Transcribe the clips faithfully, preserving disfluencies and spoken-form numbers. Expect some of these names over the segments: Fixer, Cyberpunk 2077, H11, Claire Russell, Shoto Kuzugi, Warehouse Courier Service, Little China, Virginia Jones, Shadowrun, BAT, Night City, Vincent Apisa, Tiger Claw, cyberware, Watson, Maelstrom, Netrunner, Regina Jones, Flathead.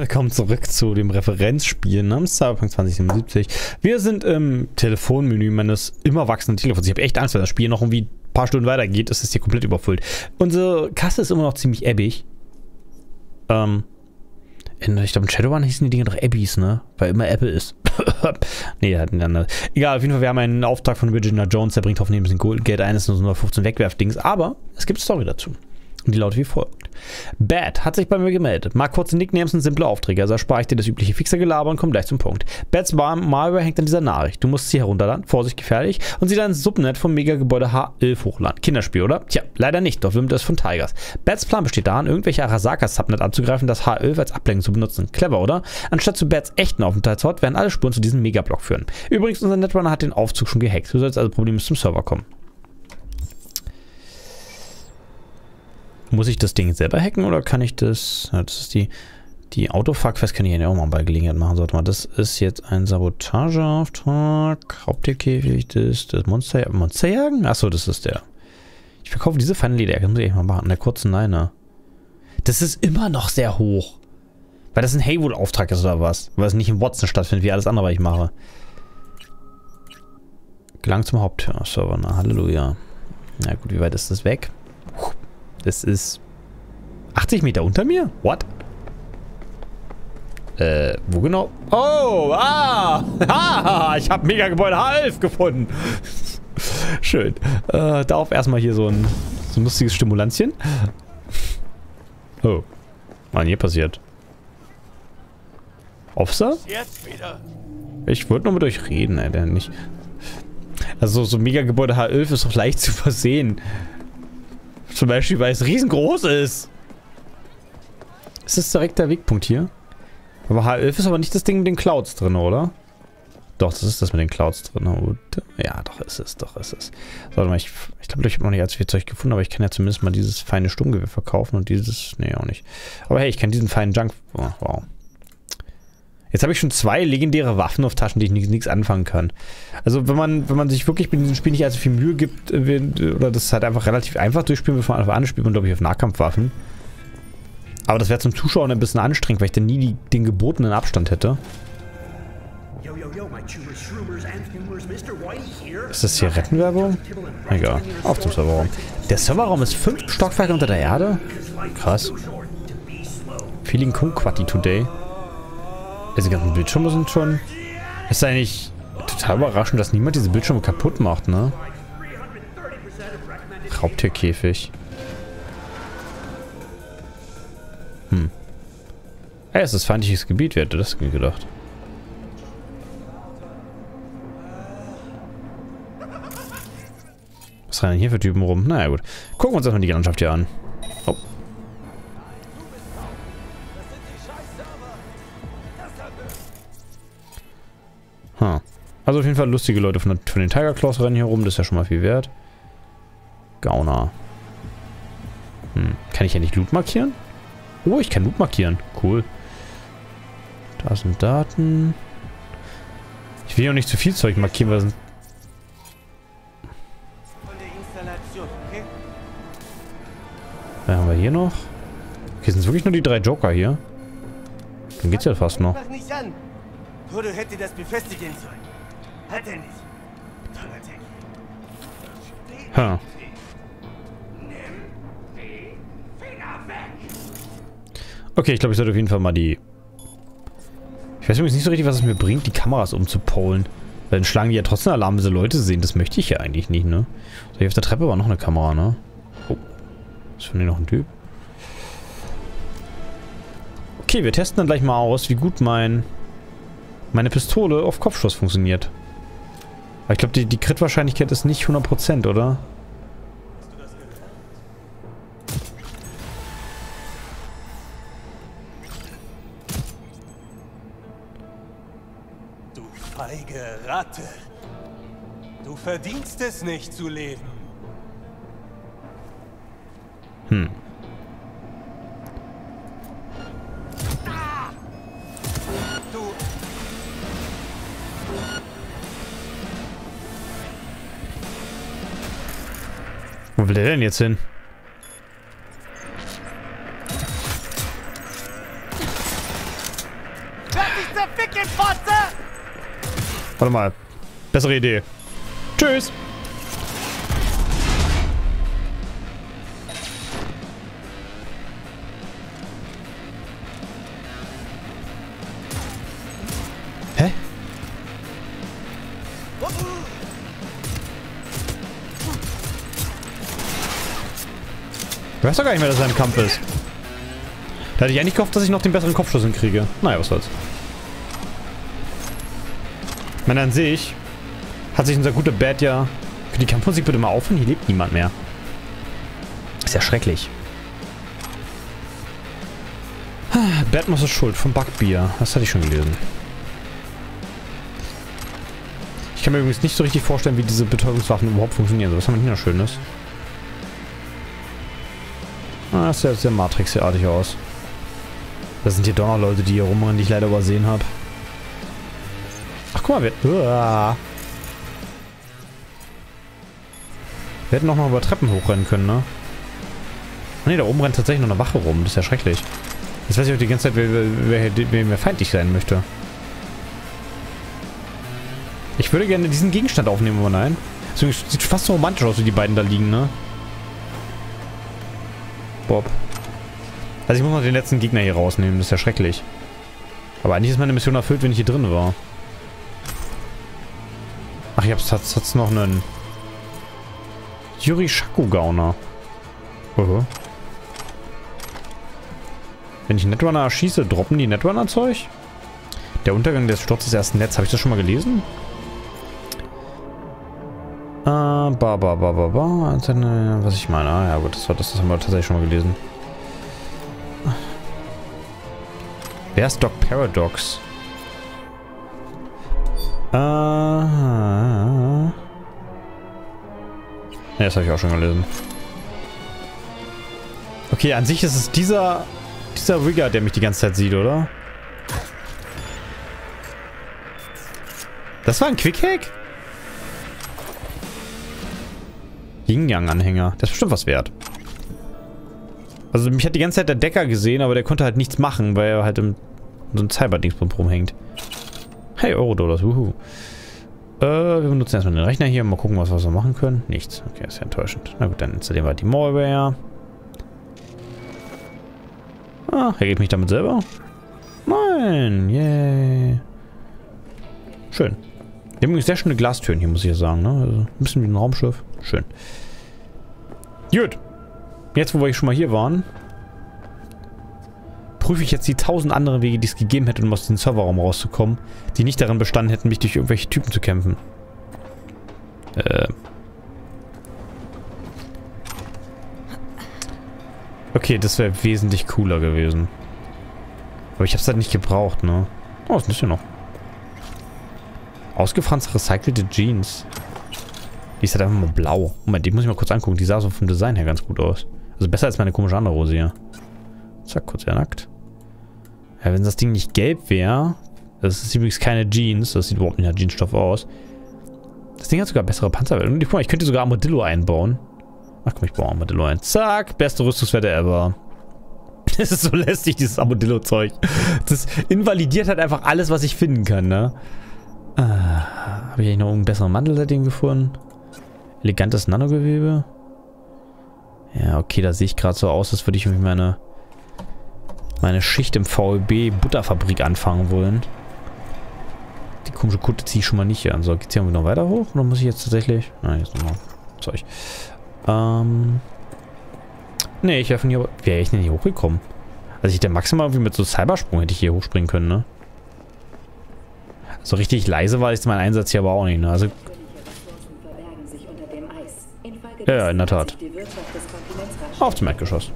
Willkommen zurück zu dem Referenzspiel namens Cyberpunk zwanzig siebenundsiebzig. Wir sind im Telefonmenü meines immer wachsenden Telefons. Ich habe echt Angst, wenn das Spiel noch irgendwie ein paar Stunden weitergeht, ist es hier komplett überfüllt. Unsere Kasse ist immer noch ziemlich ebbig. Ähm, ich glaube in Shadowrun hießen die Dinge doch Abbeys, ne? Weil immer Apple ist. Nee, halt miteinander. Egal, auf jeden Fall, wir haben einen Auftrag von Virginia Jones, der bringt hoffentlich ein bisschen Geld ein, ist nur so nur fünfzehn Wegwerfdings, aber es gibt Story dazu. Und die lautet wie folgt. B A T hat sich bei mir gemeldet. Mag kurze Nicknames und simple Aufträge, also erspare ich dir das übliche Fixergelaber und komme gleich zum Punkt. B A Ts Malware hängt an dieser Nachricht. Du musst sie herunterladen, Vorsicht gefährlich, und sie dann ins Subnet vom Megagebäude H elf hochladen. Kinderspiel, oder? Tja, leider nicht, doch wimmt es von Tigers. B A Ts Plan besteht daran, irgendwelche Arasaka-Subnet abzugreifen, das H elf als Ablenkung zu benutzen. Clever, oder? Anstatt zu B A Ts echten Aufenthaltsort werden alle Spuren zu diesem Megablock führen. Übrigens, unser Netrunner hat den Aufzug schon gehackt. Du sollst also problemlos zum Server kommen. Muss ich das Ding selber hacken oder kann ich das... Ja, das ist die... Die Autofuck-Fest kann ich ja auch mal bei Gelegenheit machen, sollte man. Das ist jetzt ein Sabotageauftrag. Haupttierkäfig, das... Das Monster... Monster jagen? Achso, das ist der. Ich verkaufe diese feine Lederjacke. Das muss ich echt mal machen. An der kurzen Leine. Das ist immer noch sehr hoch. Weil das ein Haywood-Auftrag ist oder was? Weil es nicht in Watson stattfindet, wie alles andere, was ich mache. Gelang zum Hauptserver. Na, Halleluja. Na gut, wie weit ist das weg? Das ist achtzig Meter unter mir? What? Äh, wo genau? Oh, ah! Ah, ich habe Megagebäude H elf gefunden. Schön. Äh, darauf erstmal hier so ein, so ein lustiges Stimulanzchen. Oh. Mann, hier passiert. Officer? Jetzt wieder. Ich wollte nur mit euch reden, Alter, nicht. Also so Megagebäude H elf ist doch leicht zu versehen. Zum Beispiel, weil es riesengroß ist. Ist das direkt der Wegpunkt hier? Aber H elf ist aber nicht das Ding mit den Clouds drin, oder? Doch, das ist das mit den Clouds drin. Und ja, doch ist es, doch ist es. Warte mal, ich, ich glaube, ich habe noch nicht allzu viel Zeug gefunden, aber ich kann ja zumindest mal dieses feine Sturmgewehr verkaufen und dieses, nee, auch nicht. Aber hey, ich kann diesen feinen Junk, oh, wow. Jetzt habe ich schon zwei legendäre Waffen auf Taschen, die ich nichts anfangen kann. Also wenn man, wenn man sich wirklich bei diesem Spiel nicht allzu viel Mühe gibt, oder das halt einfach relativ einfach durchspielen, wenn man einfach anspielt, man glaube ich auf Nahkampfwaffen. Aber das wäre zum Zuschauer ein bisschen anstrengend, weil ich dann nie die, den gebotenen Abstand hätte. Ist das hier Rettenwerbung? Egal, auf zum Serverraum. Der Serverraum ist fünf Stockwerke unter der Erde? Krass. Feeling kumquati today. Also die ganzen Bildschirme sind schon... Ist eigentlich total überraschend, dass niemand diese Bildschirme kaputt macht, ne? Raubtierkäfig. Hm. Ey, es ist feindliches Gebiet, wer hätte das gedacht? Was rennen denn hier für Typen rum? Naja gut. Gucken wir uns erstmal die Landschaft hier an. Oh. Huh. Also auf jeden Fall lustige Leute von, von den Tiger Claws rennen hier rum, das ist ja schon mal viel wert. Gauner. Hm. Kann ich ja nicht Loot markieren? Oh, ich kann Loot markieren. Cool. Da sind Daten. Ich will ja nicht zu viel Zeug markieren, weil sind... Was haben wir hier noch? Okay, sind es wirklich nur die drei Joker hier? Dann geht's ja fast noch. Toto hätte das befestigen sollen. Hat er nicht. Huh. Okay, ich glaube, ich sollte auf jeden Fall mal die... Ich weiß übrigens nicht so richtig, was es mir bringt, die Kameras umzupolen. Weil dann schlagen die ja trotzdem Alarm, wenn sie Leute sehen. Das möchte ich ja eigentlich nicht, ne? So, hier auf der Treppe war noch eine Kamera, ne? Oh. Ist von hier noch ein Typ? Okay, wir testen dann gleich mal aus, wie gut mein... meine Pistole auf Kopfschuss funktioniert. Aber ich glaube, die, die Crit-Wahrscheinlichkeit ist nicht hundert Prozent, oder? Du feige Ratte. Du verdienst es nicht zu leben. Hm. Wo will der denn jetzt hin? ficken Fotze! Warte mal. Bessere Idee. Tschüss! Hä? Ich weiß doch gar nicht mehr, dass er im Kampf ist. Da hätte ich eigentlich gehofft, dass ich noch den besseren Kopfschuss hinkriege. Naja, was soll's. Ich meine, an sich hat sich unser guter Bad ja... Für die Kampfmusik bitte mal aufhören, hier lebt niemand mehr. Ist ja schrecklich. Bad muss ist schuld, vom Backbier. Das hatte ich schon gelesen. Ich kann mir übrigens nicht so richtig vorstellen, wie diese Betäubungswaffen überhaupt funktionieren. So, was haben wir denn hier Schönes? Ah, das sieht sehr Matrix-artig aus. Das sind hier doch noch Leute, die hier rumrennen, die ich leider übersehen habe. Ach, guck mal, wir... Uah. Wir hätten noch mal über Treppen hochrennen können, ne? Ne, da oben rennt tatsächlich noch eine Wache rum. Das ist ja schrecklich. Jetzt weiß ich auch die ganze Zeit, wer, wer, wer, wer, wer feindlich sein möchte. Ich würde gerne diesen Gegenstand aufnehmen, aber nein. Deswegen sieht fast so romantisch aus, wie die beiden da liegen, ne? Bob. Also ich muss noch den letzten Gegner hier rausnehmen, das ist ja schrecklich. Aber eigentlich ist meine Mission erfüllt, wenn ich hier drin war. Ach, ich hab's, hat's, hat's noch einen... Yuri Shaku-Gauner. Uh-huh. Wenn ich Netrunner erschieße, droppen die Netrunner-Zeug? Der Untergang des Sturzes ersten Netz, habe ich das schon mal gelesen? Ah, uh, ba, ba, ba, ba, ba, was ich meine. Ah, ja gut, das, war, das, das haben wir tatsächlich schon mal gelesen. Wer ist Doc Paradox? Ah. Uh, ja, das habe ich auch schon gelesen. Okay, an sich ist es dieser, dieser Rigger, der mich die ganze Zeit sieht, oder? Das war ein Quick-Hack? Yin-Yang-Anhänger. Das ist bestimmt was wert. Also mich hat die ganze Zeit der Decker gesehen, aber der konnte halt nichts machen, weil er halt im so ein Cyber-Dingsbums rumhängt. Hey, Euro-Dollars, wuhu. Äh, wir benutzen erstmal den Rechner hier, mal gucken, was wir so machen können. Nichts. Okay, ist ja enttäuschend. Na gut, dann installieren wir die Malware. Ah, er geht mich damit selber. Nein, yay. Schön. Wir haben übrigens sehr schöne Glastüren hier, muss ich ja sagen, ne? Also ein bisschen wie ein Raumschiff. Schön. Gut. Jetzt, wo wir schon mal hier waren, prüfe ich jetzt die tausend anderen Wege, die es gegeben hätte, um aus dem Serverraum rauszukommen, die nicht darin bestanden hätten, mich durch irgendwelche Typen zu kämpfen. Äh. Okay, das wäre wesentlich cooler gewesen. Aber ich habe es halt nicht gebraucht, ne? Oh, das ist ja noch. Ausgefranste recycelte Jeans. Die ist halt einfach mal blau. Moment, die muss ich mal kurz angucken. Die sah so vom Design her ganz gut aus. Also besser als meine komische andere Hose hier. Zack, kurz ernackt. Ja, wenn das Ding nicht gelb wäre. Das ist übrigens keine Jeans. Das sieht überhaupt nicht nach Jeansstoff aus. Das Ding hat sogar bessere Panzer. Guck mal, ich könnte sogar Armadillo einbauen. Ach komm, ich baue Armadillo ein. Zack, beste Rüstungswerte ever. Das ist so lästig, dieses Armadillo-Zeug. Das invalidiert halt einfach alles, was ich finden kann, ne? Ah, habe ich eigentlich noch irgendeinen besseren Mantel seitdem gefunden? Elegantes Nanogewebe? Ja, okay, da sehe ich gerade so aus, als würde ich mich meine, meine Schicht im V E B-Butterfabrik anfangen wollen. Die komische Kutte ziehe ich schon mal nicht an. So, geht's hier noch weiter hoch? Oder muss ich jetzt tatsächlich... Nein, jetzt nochmal Zeug. Ähm... Ne, ich werfe hier... Wäre ich denn hier hochgekommen? Also ich hätte maximal irgendwie mit so Cybersprung hätte ich hier hochspringen können, ne? So richtig leise war jetzt mein Einsatz hier aber auch nicht, ne? Also... Ja, ja, in der Tat. Auf zum Erdgeschoss.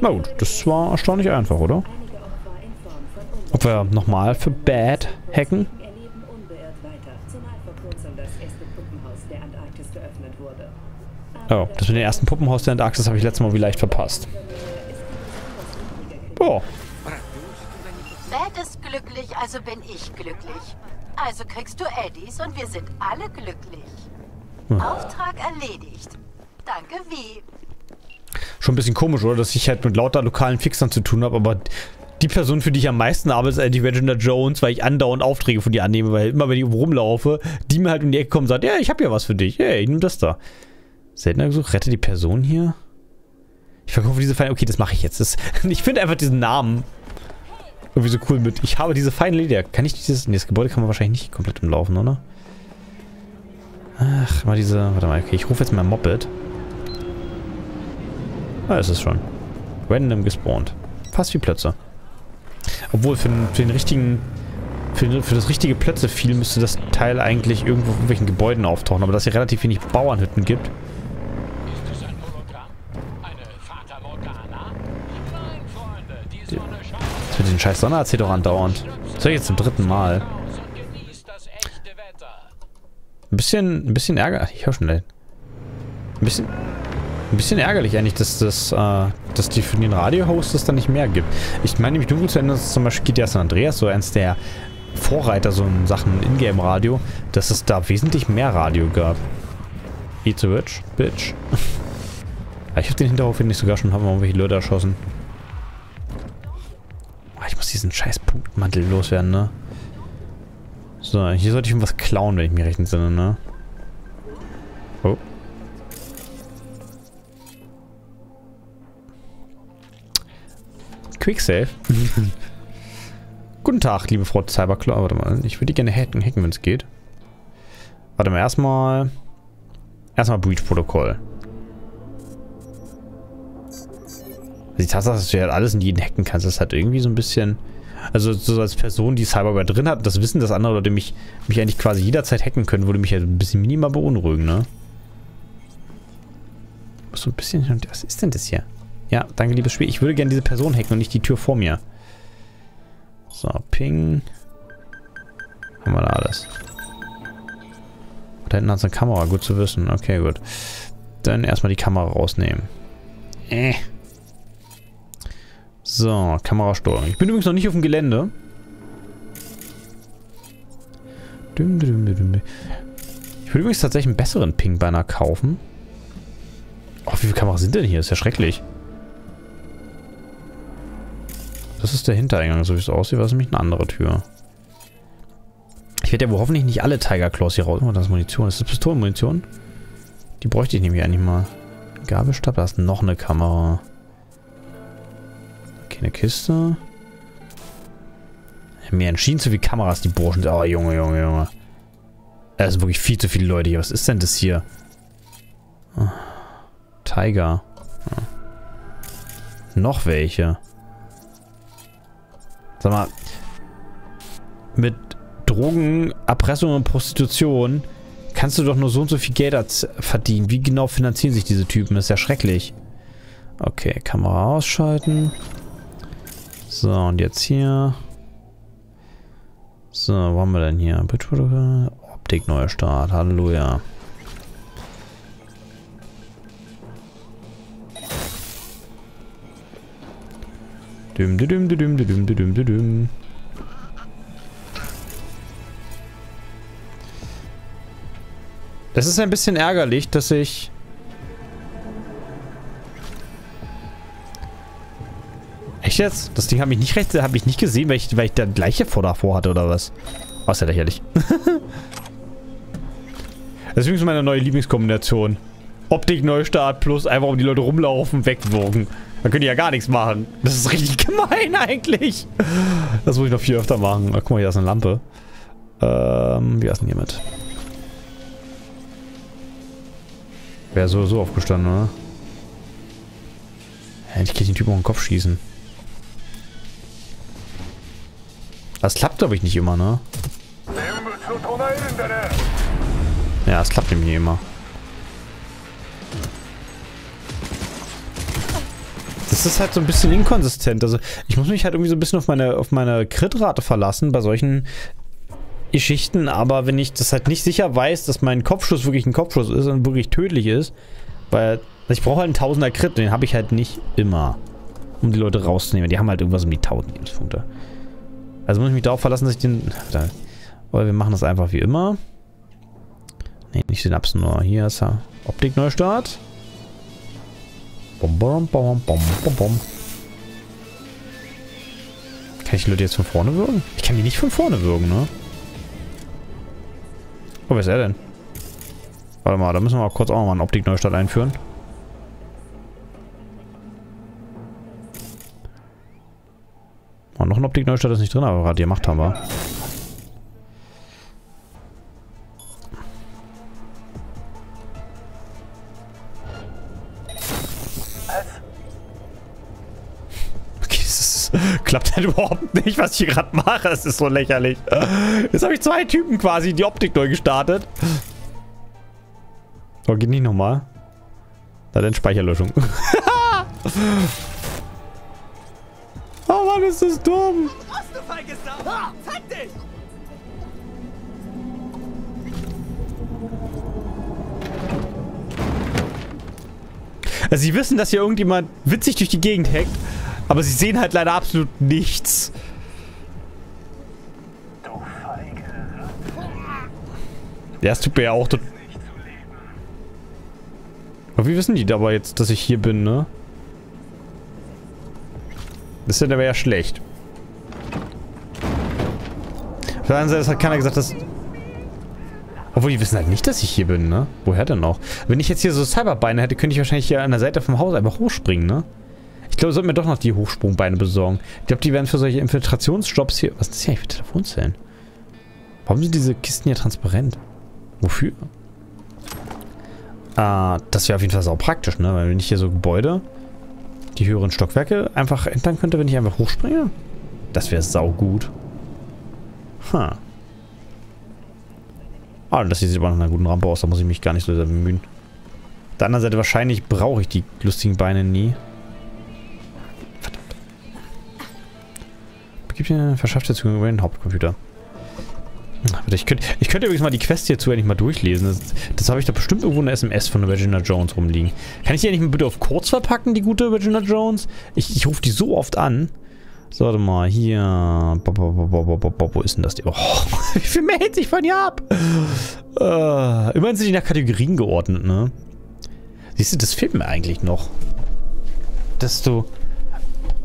Na gut, das war erstaunlich einfach, oder? Ob wir nochmal für Bad hacken? Oh, das mit dem ersten Puppenhaus der Antarktis habe ich letztes Mal wie leicht verpasst. Oh. Bad ist glücklich, also bin ich glücklich. Also kriegst du Eddies und wir sind alle glücklich. Hm. Auftrag erledigt. Danke, wie. Schon ein bisschen komisch, oder? Dass ich halt mit lauter lokalen Fixern zu tun habe, aber die Person, für die ich am meisten arbeite, ist eigentlich Regina Jones, weil ich andauernd Aufträge von ihr annehme, weil immer, wenn ich rumlaufe, die mir halt um die Ecke kommen und sagt, ja, ich habe ja was für dich, hey, nimm das da. Seltener gesucht, rette die Person hier. Ich verkaufe diese Feinde, okay, das mache ich jetzt. Das, ich finde einfach diesen Namen irgendwie so cool mit. Ich habe diese feine Leder. Kann ich dieses, nee, das Gebäude kann man wahrscheinlich nicht komplett umlaufen, oder? Ach, mal diese, warte mal, okay, ich rufe jetzt mal Moped. Da ist es schon. Random gespawnt. Fast wie Plötze. Obwohl, für den, für den richtigen, für, den, für das richtige Plötze viel müsste das Teil eigentlich irgendwo auf irgendwelchen Gebäuden auftauchen. Aber dass hier relativ wenig Bauernhütten gibt. Ist das ein Hologramm? Eine Fata Morgana? Nein, Freunde, die Sonne scheint. Das mit den scheiß Sonne erzählt doch andauernd. Das höre ich jetzt zum dritten Mal. Ein bisschen, ein bisschen ärgerlich. Ich höre schon ein bisschen, ein bisschen ärgerlich eigentlich, dass das, äh, dass die für den Radio-Host es dann nicht mehr gibt. Ich meine nämlich dunkel zu Ende, dass zum Beispiel G T A San Andreas, so eins der Vorreiter so in Sachen Ingame-Radio, dass es da wesentlich mehr Radio gab. Eat the rich, bitch. Ich habe den Hinterhof hier nicht sogar schon, haben wir irgendwelche Leute erschossen. Ich muss diesen scheiß Punktmantel loswerden, ne? So, hier sollte ich irgendwas klauen, wenn ich mich recht entsinne, ne? Oh. Quicksave. Guten Tag, liebe Frau Cyber Claw. Warte mal, ich würde die gerne hacken, hacken wenn es geht. Warte mal, erstmal... Erstmal Breach-Protokoll. Die Tatsache, dass du halt alles in jeden hacken kannst, ist halt irgendwie so ein bisschen... Also so als Person, die Cyberware drin hat, das Wissen, dass andere Leute mich, mich eigentlich quasi jederzeit hacken können, würde mich ja halt ein bisschen minimal beunruhigen, ne? So ein bisschen... Was ist denn das hier? Ja, danke, liebes Spiel. Ich würde gerne diese Person hacken und nicht die Tür vor mir. So, ping. Haben wir da alles. Da hinten hat es eine Kamera, gut zu wissen. Okay, gut. Dann erstmal die Kamera rausnehmen. Äh. So, Kamerasteuerung. Ich bin übrigens noch nicht auf dem Gelände. Ich würde übrigens tatsächlich einen besseren Ping-Banner kaufen. Oh, wie viele Kameras sind denn hier? Ist ja schrecklich. Das ist der Hintereingang, so wie es aussieht. War es nämlich eine andere Tür. Ich werde ja wohl hoffentlich nicht alle Tiger Claws hier raus... Oh, das ist Munition. Ist das Pistolenmunition? Die bräuchte ich nämlich eigentlich mal. Gabelstab, da ist noch eine Kamera. Okay, eine Kiste. Mir entschieden zu viele Kameras, die Burschen. Oh, Junge, Junge, Junge. Das sind wirklich viel zu viele Leute hier. Was ist denn das hier? Oh, Tiger. Oh. Noch welche. Sag mal, mit Drogen, Erpressung und Prostitution kannst du doch nur so und so viel Geld verdienen. Wie genau finanzieren sich diese Typen? Das ist ja schrecklich. Okay, Kamera ausschalten. So, und jetzt hier. So, wo haben wir denn hier? Optik, neuer Start. Halleluja. Düm, düm, düm, düm, düm, düm. Das ist ein bisschen ärgerlich, dass ich... Echt jetzt? Das Ding habe ich nicht recht, habe ich nicht gesehen, weil ich, weil ich da gleiche vor davor hatte oder was? Oh, ist ja lächerlich. Das ist übrigens meine neue Lieblingskombination. Optik, Neustart plus einfach um die Leute rumlaufen, wegwirken. Dann könnt ihr ja gar nichts machen. Das ist richtig gemein eigentlich. Das muss ich noch viel öfter machen. Ach, guck mal, hier ist eine Lampe. Ähm, wie ist denn hier mit? Wäre sowieso aufgestanden, oder? Endlich kann ich den Typen auf den Kopf schießen. Das klappt, glaube ich, nicht immer, ne? Ja, das klappt nämlich nicht immer. Das ist halt so ein bisschen inkonsistent. Also ich muss mich halt irgendwie so ein bisschen auf meine auf meine Crit-Rate verlassen bei solchen Geschichten, aber wenn ich das halt nicht sicher weiß, dass mein Kopfschuss wirklich ein Kopfschuss ist und wirklich tödlich ist, weil ich brauche halt einen tausender Crit, den habe ich halt nicht immer, um die Leute rauszunehmen. Die haben halt irgendwas um die tausend Lebenspunkte. Also muss ich mich darauf verlassen, dass ich den... Oder wir machen das einfach wie immer. Ne, nicht Synapsen, nur hier ist er. Optik Neustart. Bom, bom, bom, bom, bom, bom. Kann ich die Leute jetzt von vorne würgen? Ich kann die nicht von vorne würgen, ne? Oh, wer ist er denn? Warte mal, da müssen wir auch kurz auch mal einen Optik-Neustart einführen. Oh, noch ein Optik-Neustart ist nicht drin, aber gerade die Macht haben wir. Klappt halt überhaupt nicht, was ich hier gerade mache. Es ist so lächerlich. Jetzt habe ich zwei Typen quasi die Optik neu gestartet. So, geht nicht nochmal. Na dann Speicherlöschung. Oh Mann, ist das dumm. Also sie wissen, dass hier irgendjemand witzig durch die Gegend hackt. Aber sie sehen halt leider absolut nichts. Du Feige. Ja, es tut mir ja auch... Aber wie wissen die aber jetzt, dass ich hier bin, ne? Das ist dann aber ja schlecht. Auf der anderen Seite hat keiner gesagt, dass... Obwohl, die wissen halt nicht, dass ich hier bin, ne? Woher denn auch? Wenn ich jetzt hier so Cyberbeine hätte, könnte ich wahrscheinlich hier an der Seite vom Haus einfach hochspringen, ne? Ich glaube, ich sollte mir doch noch die Hochsprungbeine besorgen. Ich glaube, die werden für solche Infiltrationsjobs hier... Was ist das hier für Telefonzellen? Warum sind diese Kisten hier transparent? Wofür? Ah, das wäre auf jeden Fall sau praktisch, ne? Weil wenn ich hier so Gebäude, die höheren Stockwerke, einfach entern könnte, wenn ich einfach hochspringe. Das wäre sau gut. Ha. Huh. Ah, das sieht aber nach einer guten Rampe aus. Da muss ich mich gar nicht so sehr bemühen. Auf der anderen Seite, wahrscheinlich brauche ich die lustigen Beine nie. Verschafft jetzt über den Hauptcomputer. Ich könnte, ich könnte übrigens mal die Quest hierzu endlich mal durchlesen. Das, das habe ich da bestimmt irgendwo eine S M S von der Regina Jones rumliegen. Kann ich die nicht mal bitte auf kurz verpacken, die gute Regina Jones? Ich, ich rufe die so oft an. So, warte mal, hier. Wo ist denn das? Oh, wie viel mehr hält sich von hier ab? Äh, immerhin sind die nach Kategorien geordnet, ne? Siehst du, das fehlt mir eigentlich noch. Dass du...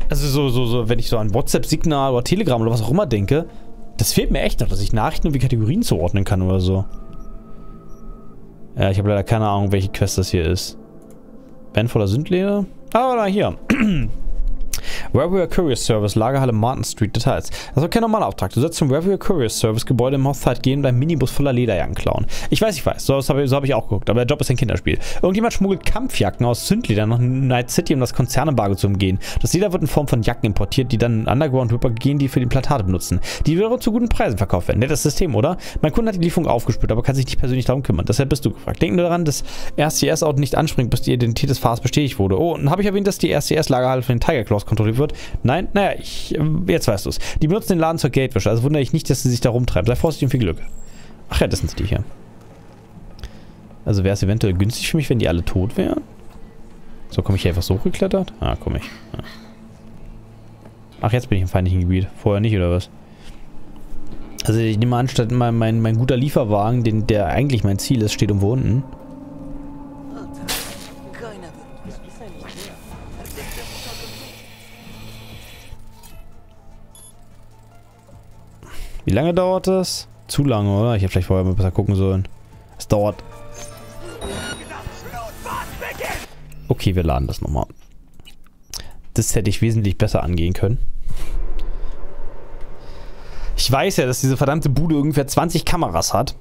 Also so, so, so, wenn ich so an WhatsApp-Signal oder Telegram oder was auch immer denke, das fehlt mir echt noch, dass ich Nachrichten wie Kategorien zuordnen kann oder so. Ja, ich habe leider keine Ahnung, welche Quest das hier ist. Ben voller Sündlehre? Ah, da, hier. Warehouse Courier Service, Lagerhalle Martin Street, Details. Das war kein normaler Auftrag. Du sollst zum Warehouse Courier Service Gebäude im Hochzeit gehen und einen Minibus voller Lederjacken klauen. Ich weiß, ich weiß. So, so habe ich auch geguckt. Aber der Job ist ein Kinderspiel. Irgendjemand schmuggelt Kampfjacken aus Zündledern nach Night City, um das Konzernembargo zu umgehen. Das Leder wird in Form von Jacken importiert, die dann in Underground-Ripper gehen, die für die Plantate benutzen. Die wiederum zu guten Preisen verkauft werden. Nettes System, oder? Mein Kunde hat die Lieferung aufgespürt, aber kann sich nicht persönlich darum kümmern. Deshalb bist du gefragt. Denk nur daran, dass R C S-Auto nicht anspringt, bis die Identität des Fahrers bestätigt wurde. Oh, und habe ich erwähnt, dass die R C S-Lagerhalle von den Tiger Claws kontrolliert wird? Nein? Naja, ich, jetzt weißt du es. Die benutzen den Laden zur Geldwäsche, also wundere ich nicht, dass sie sich da rumtreiben. Sei vorsichtig und viel Glück. Ach ja, das sind die hier. Also wäre es eventuell günstig für mich, wenn die alle tot wären? So, komme ich hier einfach so hochgeklettert? Ah, komme ich. Ja. Ach, jetzt bin ich im feindlichen Gebiet. Vorher nicht, oder was? Also ich nehme an, statt mein, mein, mein guter Lieferwagen, den, der eigentlich mein Ziel ist, steht irgendwo unten. Wie lange dauert das? Zu lange, oder? Ich hätte vielleicht vorher mal besser gucken sollen. Es dauert. Okay, wir laden das nochmal. Das hätte ich wesentlich besser angehen können. Ich weiß ja, dass diese verdammte Bude ungefähr zwanzig Kameras hat.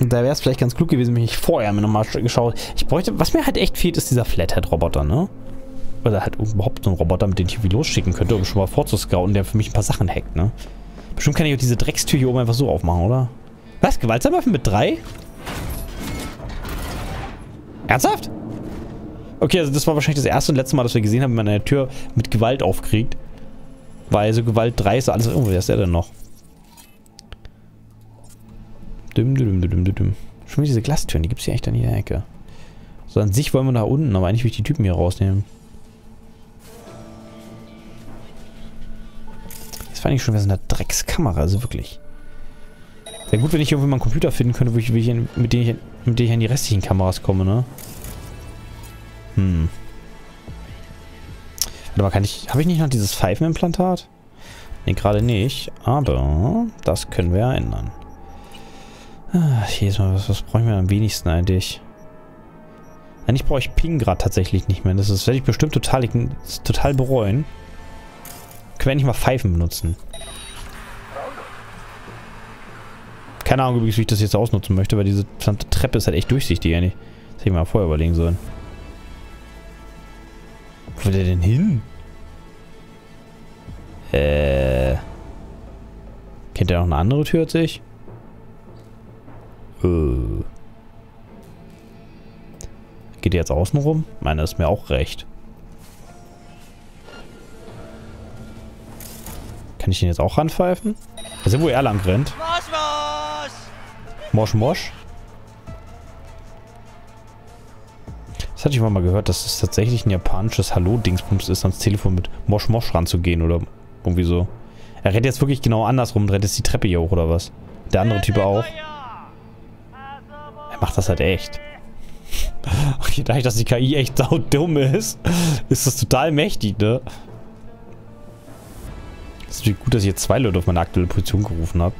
Und da wäre es vielleicht ganz klug gewesen, wenn ich vorher mir nochmal geschaut. Ich bräuchte, was mir halt echt fehlt, ist dieser Flathead-Roboter, ne? Oder halt überhaupt so ein Roboter, mit dem ich irgendwie losschicken könnte, um schon mal vorzuscouten, der für mich ein paar Sachen hackt, ne? Bestimmt kann ich auch diese Dreckstür hier oben einfach so aufmachen, oder? Was? Gewaltsamwaffen mit drei? Ernsthaft? Okay, also das war wahrscheinlich das erste und letzte Mal, dass wir gesehen haben, wie man eine Tür mit Gewalt aufkriegt. Weil so Gewalt drei ist alles... Oh, wer ist der denn noch? Düm, düm, düm, düm, düm. Schon wieder diese Glastüren, die gibt es hier echt an jeder Ecke. So, an sich wollen wir nach unten, aber eigentlich will ich die Typen hier rausnehmen. Eigentlich schon wieder so eine Dreckskamera, also wirklich. Wäre gut, wenn ich irgendwie mal einen Computer finden könnte, wo ich, ich in, mit, dem ich, mit dem ich an die restlichen Kameras komme, ne? Hm. Warte mal, kann ich... Habe ich nicht noch dieses Pfeifenimplantat? Ne, gerade nicht. Aber das können wir ja ändern. Ach, jedes Mal, was, was brauchen wir am wenigsten eigentlich? Eigentlich brauche ich Ping gerade tatsächlich nicht mehr. Das, ist, das werde ich bestimmt total, total bereuen. Können wir nicht mal Pfeifen benutzen. Keine Ahnung übrigens, wie ich das jetzt ausnutzen möchte, weil diese verdammte Treppe ist halt echt durchsichtig, ja nicht. Das hätte ich mal vorher überlegen sollen. Wo will der denn hin? Äh. Kennt der noch eine andere Tür als ich? Äh. Geht der jetzt außen rum? Meine, ist mir auch recht. Kann ich den jetzt auch ranpfeifen? Da sind, wo er lang rennt. Mosh, Mosh. Das hatte ich mal gehört, dass es tatsächlich ein japanisches Hallo-Dingsbums ist, ans Telefon mit Mosh, Mosh ranzugehen oder irgendwie so. Er rennt jetzt wirklich genau andersrum, rennt jetzt die Treppe hier hoch oder was? Der andere Typ auch. Er macht das halt echt. Okay, dadurch, dass die K I echt saudumm ist, ist das total mächtig, ne? Es ist natürlich gut, dass ich jetzt zwei Leute auf meine aktuelle Position gerufen habe.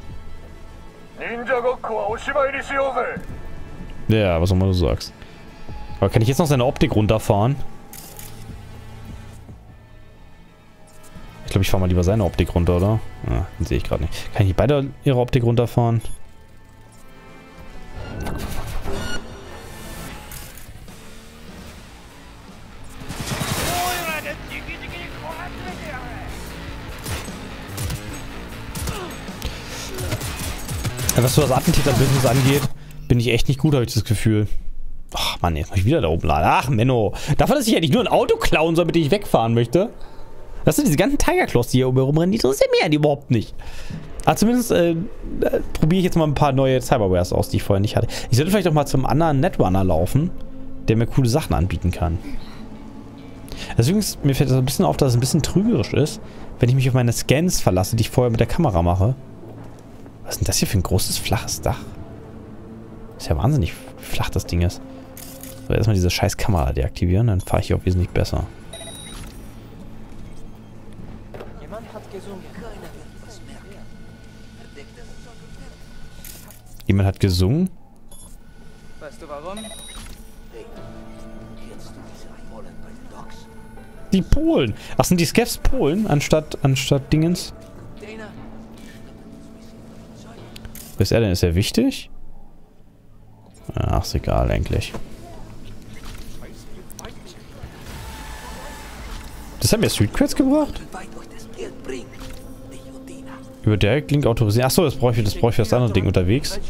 Ja, was auch immer du sagst. Aber kann ich jetzt noch seine Optik runterfahren? Ich glaube, ich fahre mal lieber seine Optik runter, oder? Ja, den sehe ich gerade nicht. Kann ich nicht beide ihre Optik runterfahren? Was so das Attentäter-Business angeht, bin ich echt nicht gut, habe ich das Gefühl. Ach Mann, jetzt muss ich wieder da oben laden. Ach Menno, davon, dass ich ja nicht nur ein Auto klauen soll, mit dem ich wegfahren möchte. Das sind diese ganzen Tiger Claws, die hier oben herumrennen, die interessieren mich ja die überhaupt nicht. Aber zumindest äh, äh, probiere ich jetzt mal ein paar neue Cyberwares aus, die ich vorher nicht hatte. Ich sollte vielleicht auch mal zum anderen Netrunner laufen, der mir coole Sachen anbieten kann. Deswegen ist, mir fällt das ein bisschen auf, dass es ein bisschen trügerisch ist, wenn ich mich auf meine Scans verlasse, die ich vorher mit der Kamera mache. Was ist denn das hier für ein großes, flaches Dach? Ist ja wahnsinnig, wie flach das Ding ist. So, erstmal diese scheiß Kamera deaktivieren, dann fahre ich hier auch wesentlich besser. Jemand hat gesungen. Keiner wird was merken. Jemand hat gesungen? Weißt du warum? Die Polen! Ach, sind die Skeffs Polen anstatt, anstatt Dingens? Wo ist er denn? Ist er wichtig? Ach, ist egal eigentlich. Das hat mir Streetquests gebracht? Über Direct Link autorisieren. Achso, das brauche ich, brauch ich für das andere Ding unterwegs.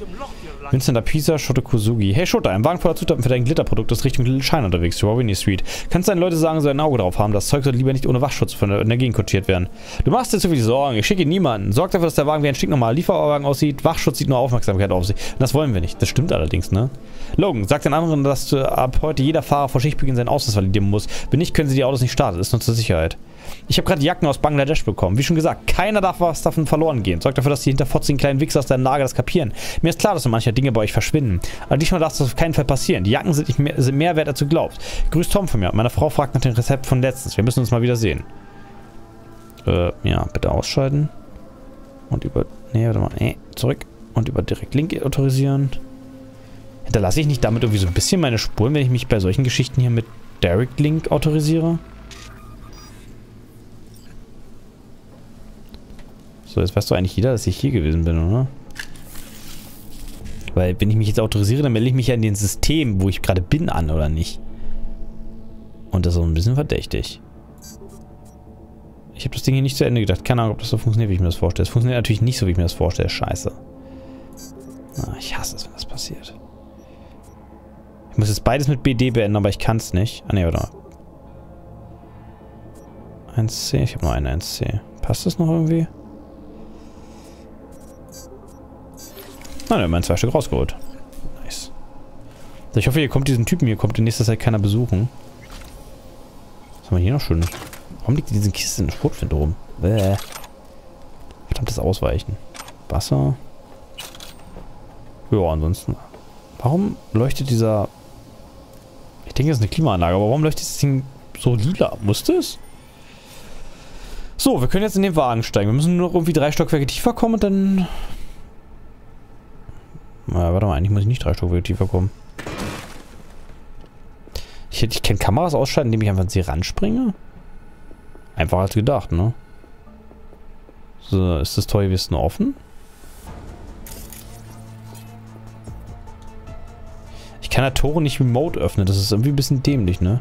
Vincent Apisa, Shoto Kuzugi. Hey Shota, ein Wagen voller Zutaten für dein Glitterprodukt ist Richtung Little China unterwegs. Du Winnie Street. Kannst deinen Leuten sagen, so ein Auge drauf haben. Das Zeug sollte lieber nicht ohne Wachschutz von der Energie kutschiert werden. Du machst dir zu viel Sorgen. Ich schicke niemanden. Sorg dafür, dass der Wagen wie ein stinknormaler Lieferwagen aussieht. Wachschutz sieht nur Aufmerksamkeit auf sich. Und das wollen wir nicht. Das stimmt allerdings, ne? Logan, sag den anderen, dass du ab heute jeder Fahrer vor Schichtbeginn seinen Ausweis validieren muss. Wenn nicht, können sie die Autos nicht starten. Das ist nur zur Sicherheit. Ich habe gerade die Jacken aus Bangladesch bekommen. Wie schon gesagt, keiner darf was davon verloren gehen. Sorg dafür, dass die hinterfotzigen kleinen Wichser aus deinem Lager das kapieren. Mir ist klar, dass so manche Dinge bei euch verschwinden. Aber diesmal darf das auf keinen Fall passieren. Die Jacken sind, nicht mehr, sind mehr wert, als du glaubst. Grüß Tom von mir. Meine Frau fragt nach dem Rezept von letztens. Wir müssen uns mal wieder sehen. Äh, ja, bitte ausschalten. Und über... Nee, warte mal. Nee, zurück. Und über Direct Link autorisieren. Hinterlasse ich nicht damit irgendwie so ein bisschen meine Spuren, wenn ich mich bei solchen Geschichten hier mit Direct Link autorisiere? So, jetzt weiß doch eigentlich jeder, dass ich hier gewesen bin, oder? Weil, wenn ich mich jetzt autorisiere, dann melde ich mich ja in den System, wo ich gerade bin, an, oder nicht? Und das ist so ein bisschen verdächtig. Ich habe das Ding hier nicht zu Ende gedacht. Keine Ahnung, ob das so funktioniert, wie ich mir das vorstelle. Es funktioniert natürlich nicht so, wie ich mir das vorstelle. Scheiße. Ah, ich hasse es, wenn das passiert. Ich muss jetzt beides mit B D beenden, aber ich kann es nicht. Ah, ne, warte mal. eins C, ich habe noch einen eins C. Passt das noch irgendwie? Nein, wir haben zwei Stück rausgeholt. Nice. Ich hoffe, hier kommt diesen Typen. Hier kommt in nächster Zeit keiner besuchen. Was haben wir hier noch schön? Warum liegt diese Kiste in der Sportfinte rum? Bäh. Verdammtes Ausweichen. Wasser. Ja, ansonsten. Warum leuchtet dieser... Ich denke, das ist eine Klimaanlage, aber warum leuchtet das Ding so lila? Muss das? So, wir können jetzt in den Wagen steigen. Wir müssen nur noch irgendwie drei Stockwerke tiefer kommen und dann... Na, warte mal, eigentlich muss ich nicht drei Stockwerke tiefer kommen. Ich, ich kann Kameras ausschalten, indem ich einfach an sie ranspringe. Einfacher als gedacht, ne? So, ist das Tor jetzt nur offen? Ich kann ja Tore nicht remote öffnen. Das ist irgendwie ein bisschen dämlich, ne?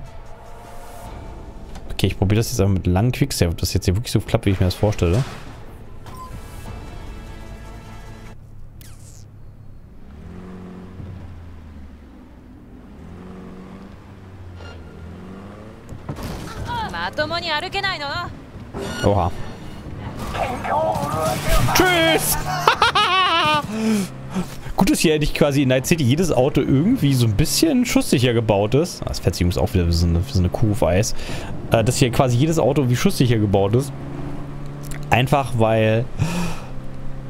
Okay, ich probiere das jetzt aber mit langen Quicksave, ob das jetzt hier wirklich so klappt, wie ich mir das vorstelle. Oha. Tschüss! Gut, dass hier eigentlich quasi in Night City jedes Auto irgendwie so ein bisschen schusssicher gebaut ist. Das fährt sich übrigens auch wieder wie so eine, wie so eine Kuh auf Eis. Äh, dass hier quasi jedes Auto wie schusssicher gebaut ist. Einfach weil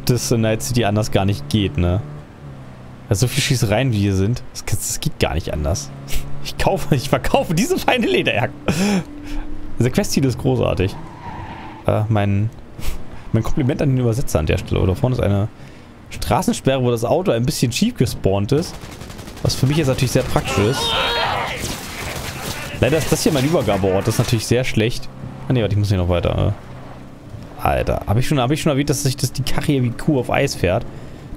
das in Night City anders gar nicht geht, ne? Also so viele Schießereien wie hier sind, das, das geht gar nicht anders. Ich kaufe, ich verkaufe diese feine Lederjacke. Diese Quest-Ziel ist großartig. Äh, mein, mein Kompliment an den Übersetzer an der Stelle. Oder vorne ist eine Straßensperre, wo das Auto ein bisschen schief gespawnt ist. Was für mich jetzt natürlich sehr praktisch ist. Leider ist das hier mein Übergabeort. Das ist natürlich sehr schlecht. Ah ne, warte, ich muss hier noch weiter. Alter, habe ich, hab ich schon erwähnt, dass sich das die Karre wie Kuh auf Eis fährt?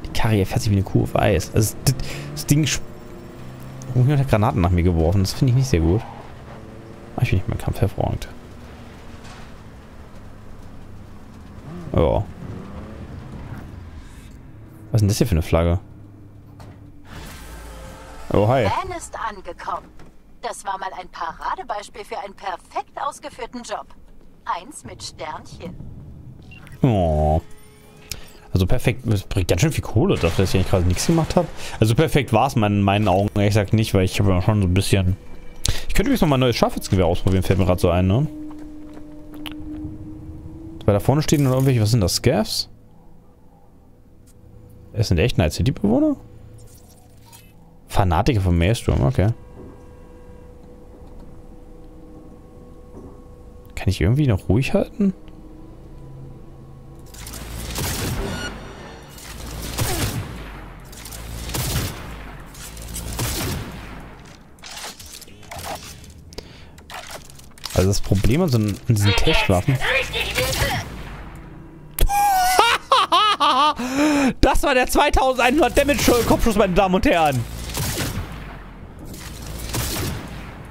Die Karre fährt sich wie eine Kuh auf Eis. Also das, das Ding... Oh, mir hat Granaten nach mir geworfen. Das finde ich nicht sehr gut. Ah, ich bin nicht mein Kampf hervorragend. Ja. Was ist denn das hier für eine Flagge? Oh, hi. Anne ist angekommen. Das war mal ein Paradebeispiel für einen perfekt ausgeführten Job. Eins mit Sternchen. Oh. Also perfekt, das bringt ganz schön viel Kohle, dafür, dass ich eigentlich gerade nichts gemacht habe. Also perfekt war es in meinen Augen, ehrlich gesagt nicht, weil ich habe ja schon so ein bisschen... Ich könnte übrigens noch mal ein neues Scharfschützengewehr ausprobieren, fällt mir gerade so ein, ne? Weil da vorne stehen oder irgendwelche, was sind das, Scavs? Es sind echt Night City-Bewohner? Fanatiker von Maelstrom, okay. Kann ich irgendwie noch ruhig halten? Also das Problem an, so, an diesen Tech-Waffen... Das war der zweitausendeinhundert Damage-Kopfschuss, meine Damen und Herren.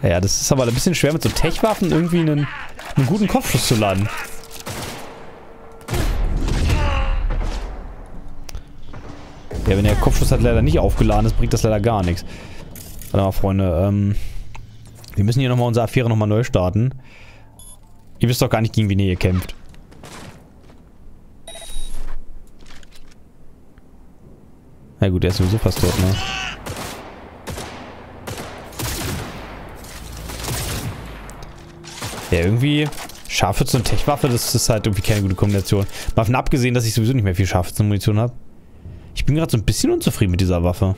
Ja, das ist aber ein bisschen schwer, mit so Tech-Waffen irgendwie einen, einen guten Kopfschuss zu landen. Ja, wenn der Kopfschuss halt leider nicht aufgeladen ist, bringt das leider gar nichts. Warte mal, Freunde, ähm... wir müssen hier nochmal unsere Affäre nochmal neu starten. Ihr wisst doch gar nicht, gegen wen ihr kämpft. Na gut, der ist sowieso fast tot, ne? Ja, irgendwie... Scharfschützen und Techwaffe, das ist halt irgendwie keine gute Kombination. Mal davon abgesehen, dass ich sowieso nicht mehr viel Scharfschützen und Munition habe. Ich bin gerade so ein bisschen unzufrieden mit dieser Waffe.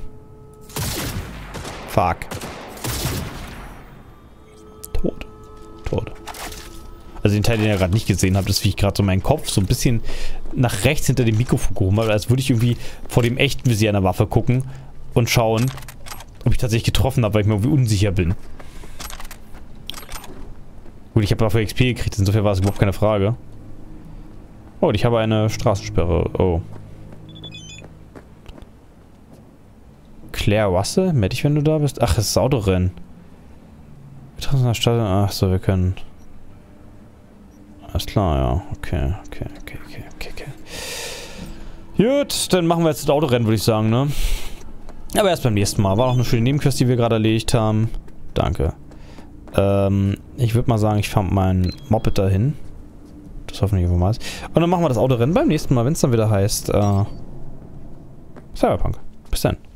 Fuck. Tot. Tot. Also den Teil, den ihr gerade nicht gesehen habt, ist, wie ich gerade so meinen Kopf so ein bisschen nach rechts hinter dem Mikrofon gehoben habe, als würde ich irgendwie vor dem echten Visier einer Waffe gucken und schauen, ob ich tatsächlich getroffen habe, weil ich mir irgendwie unsicher bin. Gut, ich habe dafür X P gekriegt, insofern war es überhaupt keine Frage. Oh, und ich habe eine Straßensperre. Oh. Claire Russell, meld dich, wenn du da bist. Ach, es ist Autorennen. Wir treffen uns in der Stadt. Achso, wir können. Alles klar, ja. Okay, okay, okay, okay, okay, okay. Gut, dann machen wir jetzt das Autorennen, würde ich sagen, ne? Aber erst beim nächsten Mal. War noch eine schöne Nebenquest, die wir gerade erledigt haben. Danke. Ähm, ich würde mal sagen, ich fand mein Moped dahin. Das hoffentlich irgendwo mal ist. Und dann machen wir das Autorennen beim nächsten Mal, wenn es dann wieder heißt, äh, Cyberpunk. Bis dann.